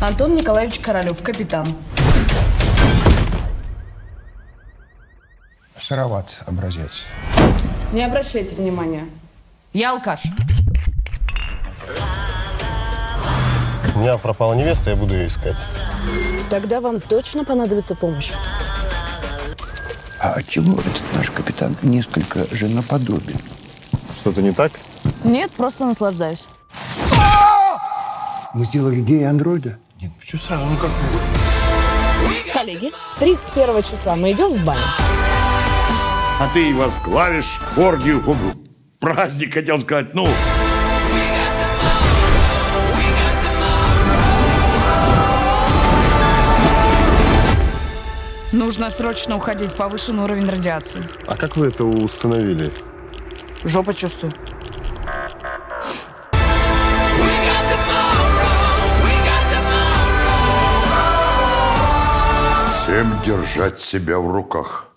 Антон Николаевич Королёв, капитан. Сыроват образец. Не обращайте внимания. Я алкаш. У меня пропала невеста, я буду ее искать. Тогда вам точно понадобится помощь. А отчего этот наш капитан несколько женоподобен? Что-то не так? Нет, просто наслаждаюсь. Мы сделали гея андроида. Нет, почему сразу? Ну как? Коллеги, 31 числа мы идем в баню. А ты возглавишь оргию. Праздник, хотел сказать, ну. Нужно срочно уходить, повышен уровень радиации. А как вы это установили? Жопа чувствую. Всем держать себя в руках.